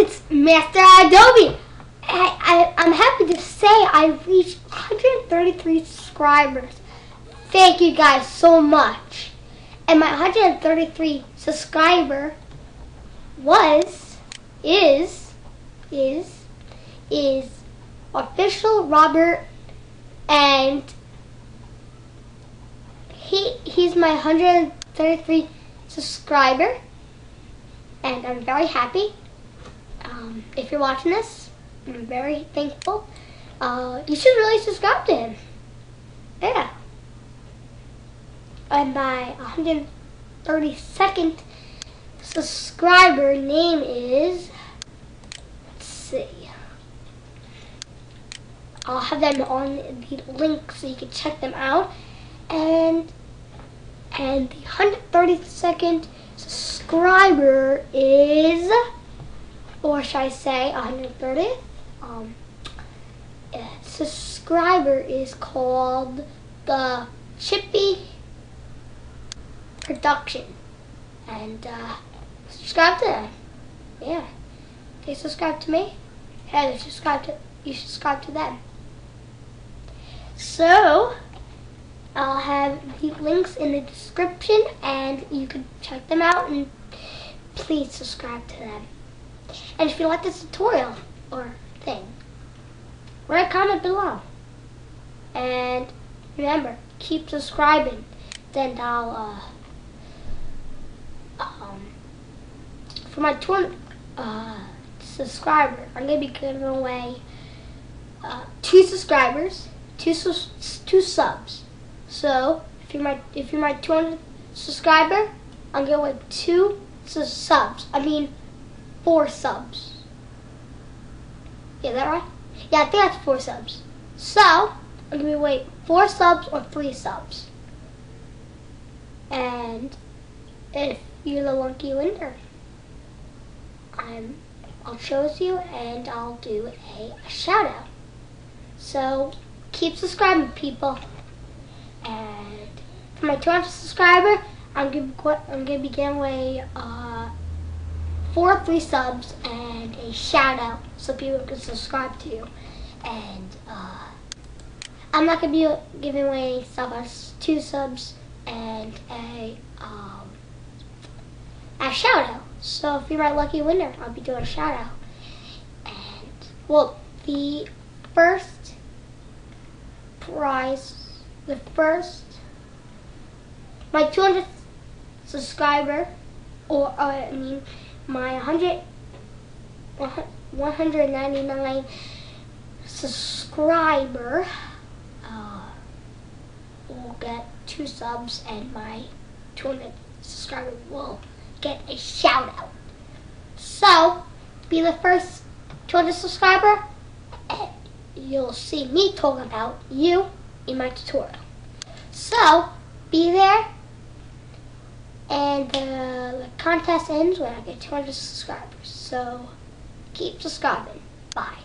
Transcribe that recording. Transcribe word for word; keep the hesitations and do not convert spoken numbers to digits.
it's Master Adobe. I, I, I'm happy to say I reached one hundred thirty-three subscribers. Thank you guys so much. And my one hundred thirty-three subscriber was, is, is, is Official Robert, and he he's my one hundred thirty-three subscriber, and I'm very happy. Um, if you're watching this, I'm very thankful. Uh, you should really subscribe to him. Yeah. And my one hundred thirty-second subscriber name is, let's see. I'll have them on the link so you can check them out. And and the one hundred thirty-second subscriber is, or should I say one hundred thirtieth? Um, yeah, subscriber is called the Chippy Production, and uh, subscribe to them. Yeah, they subscribe to me, and they subscribe to you. Subscribe to them. So I'll have the links in the description, and you can check them out, and please subscribe to them. And if you like this tutorial or thing, write a comment below. And remember, keep subscribing. Then I'll, uh, um, for my twin, uh, subscriber, I'm going to be giving away uh, two subscribers, two, su two subs. So if you're my if you're my two hundredth subscriber, I'm gonna win two subs. I mean, four subs. Yeah, that right? Yeah, I think that's four subs. So I'm gonna wait four subs or three subs. And if you're the lucky winner, I'm I'll choose you and I'll do a, a shout out. So keep subscribing, people. And for my two hundredth subscriber, I'm gonna I'm gonna be giving away uh, four or three subs and a shout out so people can subscribe to you. And uh, I'm not gonna be giving away subs, two subs and a um, a shout out. So if you're my lucky winner, I'll be doing a shout out. And well, the first prize. The first, my two hundredth subscriber, or uh, I mean, my one hundred, one hundred ninety-nine subscriber uh, will get two subs, and my two hundredth subscriber will get a shout out. So, be the first two hundredth subscriber, and you'll see me talking about you in my tutorial. So be there, and the contest ends when I get two hundred subscribers. So keep subscribing. Bye.